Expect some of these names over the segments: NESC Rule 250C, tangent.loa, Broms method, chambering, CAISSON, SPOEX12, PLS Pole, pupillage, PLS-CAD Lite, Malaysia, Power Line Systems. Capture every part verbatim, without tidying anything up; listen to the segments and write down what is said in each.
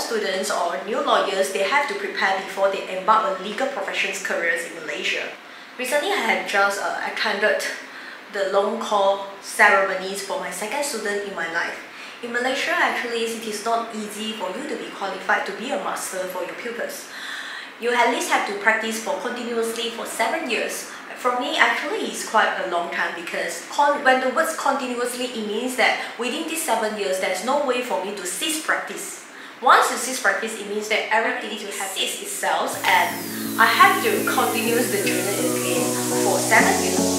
students or new lawyers, they have to prepare before they embark on legal professions careers in Malaysia. Recently, I had just uh, attended the long call ceremonies for my second student in my life. In Malaysia, actually, it is not easy for you to be qualified to be a master for your pupils. You at least have to practice for continuously for seven years. For me, actually, it's quite a long time because con when the words continuously, it means that within these seven years, there's no way for me to cease practice. Once you cease practice, it means that everything will have ceased itself, and I have to continue the journey again for seven years.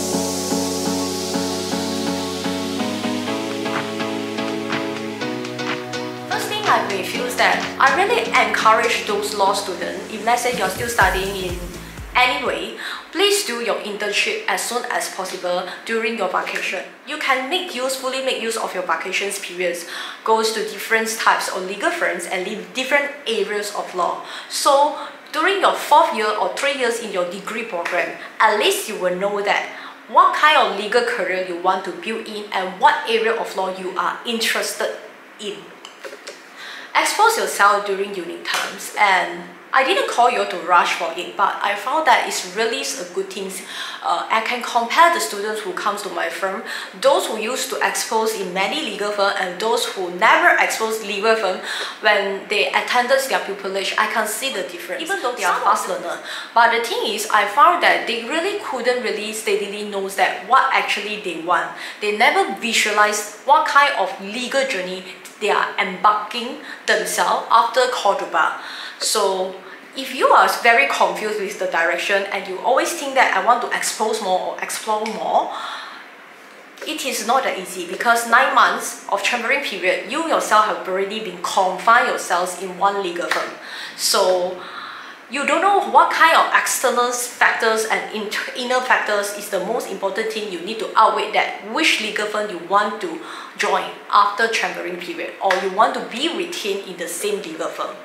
I refuse that. I really encourage those law students, if let's say you're still studying in any way, please do your internship as soon as possible during your vacation. You can make use, fully make use of your vacations periods, goes to different types of legal firms and leave different areas of law. So during your fourth year or three years in your degree program, at least you will know that what kind of legal career you want to build in and what area of law you are interested in. Expose yourself during uni terms, and I didn't call you to rush for it, but I found that it's really a good thing. Uh, I can compare the students who comes to my firm, those who used to expose in many legal firms and those who never exposed legal firm when they attended their pupillage. I can see the difference, even though they are fast learner. But the thing is, I found that they really couldn't really steadily know that what actually they want. They never visualized what kind of legal journey they are embarking themselves after Cordoba. So if you are very confused with the direction and you always think that I want to expose more or explore more, it is not that easy, because nine months of chambering period, you yourself have already been confined yourselves in one legal firm. So you don't know what kind of external factors and inner factors is the most important thing. You need to outweigh that, which legal firm you want to join after chambering period, or you want to be retained in the same legal firm.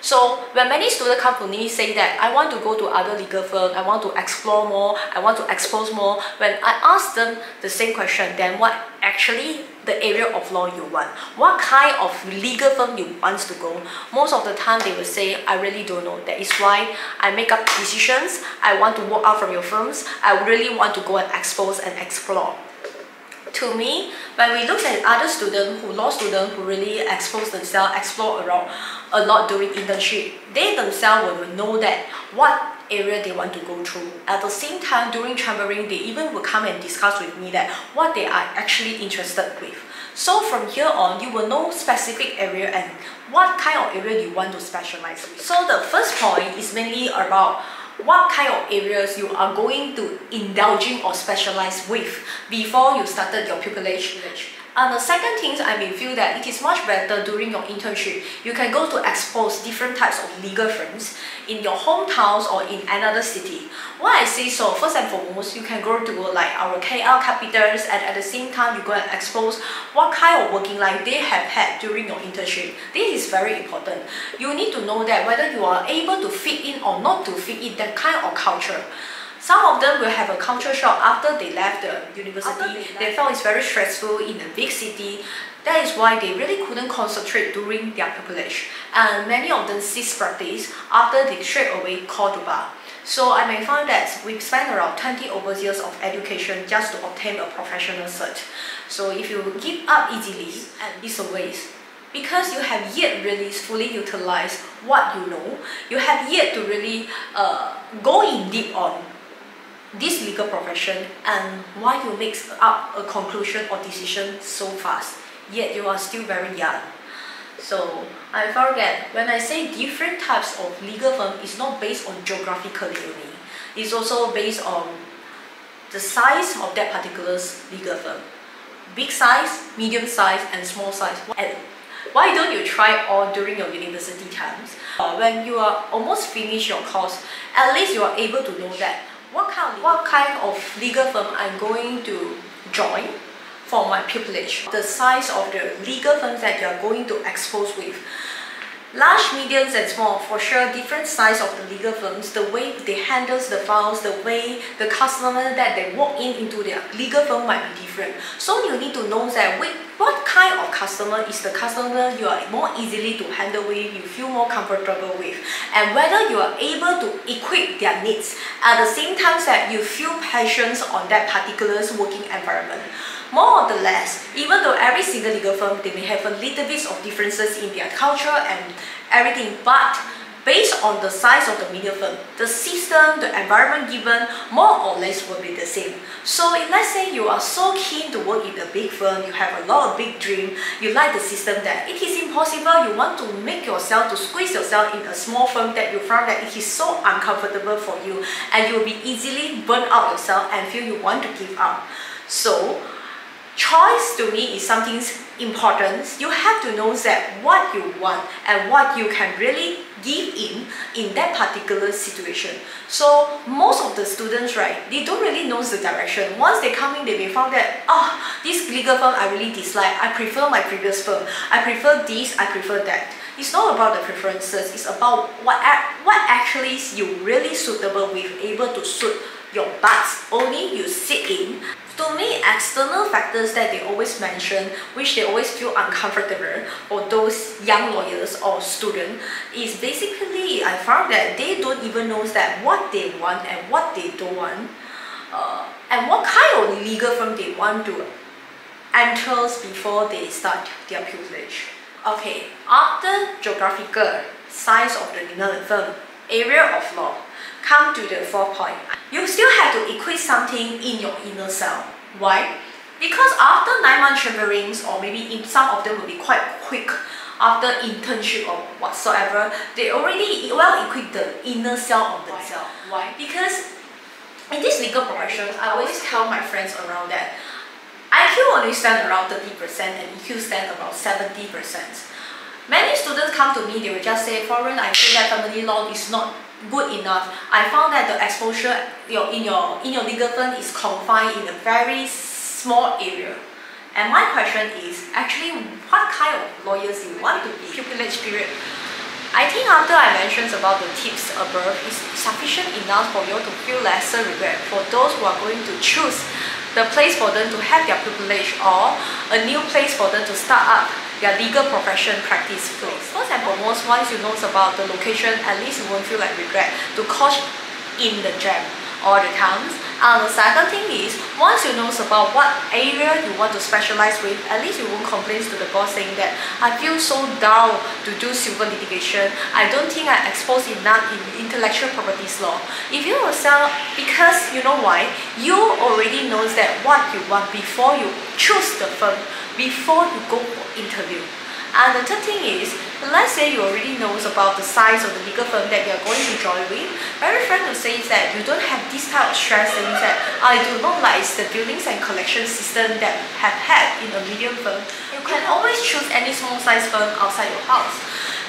So when many student companies say that I want to go to other legal firm, I want to explore more, I want to expose more, when I ask them the same question, then what actually the area of law you want, what kind of legal firm you want to go, most of the time they will say, I really don't know. That is why I make up decisions. I want to walk out from your firms. I really want to go and expose and explore. To me, when we look at other students, who law students who really expose themselves, explore around a lot during internship, they themselves will know that what area they want to go through. At the same time, during chambering, they even will come and discuss with me that what they are actually interested with. So from here on, you will know specific area and what kind of area you want to specialize with. So the first point is mainly about what kind of areas you are going to indulging or specialize with before you started your pupillage. And the second thing, I may feel that it is much better during your internship, you can go to expose different types of legal firms in your hometowns or in another city. Why I say so? First and foremost, you can go to like our K L capitals, and at the same time, you go and expose what kind of working life they have had during your internship. This is very important. You need to know that whether you are able to fit in or not to fit in that kind of culture. Some of them will have a culture shock after they left the university. They, left. they found it's very stressful in a big city. That is why they really couldn't concentrate during their pupillage. And many of them ceased practice after they straight away called to bar. So I may find that we spent around twenty over years of education just to obtain a professional cert. So if you give up easily, it's a waste. Because you have yet really fully utilized what you know, you have yet to really uh, go in deep on this legal profession and why you make up a conclusion or decision so fast, yet you are still very young. So I found that when I say different types of legal firm, it's not based on geographically only, it's also based on the size of that particular legal firm. Big size, medium size and small size. And why don't you try all during your university times? When you are almost finished your course, at least you are able to know that What kind, of, what kind of legal firm I'm going to join for my pupillage, the size of the legal firms that you're going to expose with. Large, mediums and small, for sure, different size of the legal firms, the way they handle the files, the way the customer that they walk in into their legal firm might be different. So you need to know that with What kind of customer is the customer you are more easily to handle with, you feel more comfortable with, and whether you are able to equip their needs at the same time that you feel passions on that particular working environment. More or the less, even though every single legal firm, they may have a little bit of differences in their culture and everything, but based on the size of the media firm, the system, the environment given, more or less will be the same. So if let's say you are so keen to work in a big firm, you have a lot of big dream, you like the system there, it is impossible, you want to make yourself, to squeeze yourself in a small firm that you found that it is so uncomfortable for you, and you will be easily burn out yourself and feel you want to give up. So choice to me is something important. You have to know that what you want and what you can really give in in that particular situation. So most of the students, right, they don't really know the direction. Once they come in, they may find that, oh, this legal firm I really dislike, I prefer my previous firm, I prefer this, I prefer that. It's not about the preferences, it's about what, what actually is you really suitable with, able to suit your butts, only you sit in. To me, external factors that they always mention, which they always feel uncomfortable for those young lawyers or students, is basically I found that they don't even know that what they want and what they don't want, uh, and what kind of legal firm they want to enter before they start their privilege. Okay, after geographical, size of the legal firm, area of law, come to the fourth point. You still have to equip something in your inner self. Why? Because after nine months travelings, or maybe in some of them will be quite quick after internship or whatsoever, they already well equip the inner self of themselves. Why? Because in this legal profession, I always tell my friends around that I Q only stands around thirty percent and E Q stands about seventy percent. Many students come to me, they will just say, Foreign, I feel that family law is not good enough. I found that the exposure your, in, your, in your legal firm is confined in a very small area. And my question is, actually, what kind of lawyers you want to be? Pupillage period. I think after I mentioned about the tips above, is sufficient enough for you to feel lesser regret for those who are going to choose the place for them to have their pupillage or a new place for them to start up their legal profession practice place. First and foremost, once you know about the location, at least you won't feel like regret to catch in the jam all the times. And the second thing is, once you know about what area you want to specialize with, at least you won't complain to the boss saying that I feel so dull to do civil litigation, I don't think I expose enough in intellectual properties law. If you will sell, because you know why, you already know that what you want before you choose the firm, before you go for interview. And the third thing is, let's say you already know about the size of the legal firm that you are going to join with. Very friend will say is that you don't have this type of stress saying that I do not like the buildings and collection system that have had in a medium firm. You can always choose any small size firm outside your house.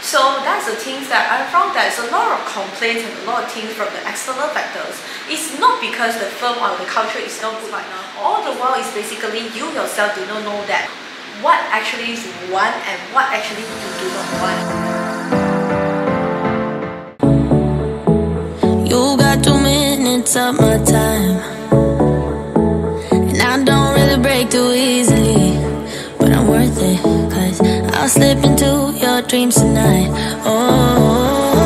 So that's the things that I found that there's a lot of complaints and a lot of things from the external factors. It's not because the firm or the culture is not good right now. All the while is basically you yourself do not know that what actually you want and what actually you do not want. You got two minutes of my time, and I don't really break too easily, but I'm worth it, cause I'll slip into your dreams tonight. Oh,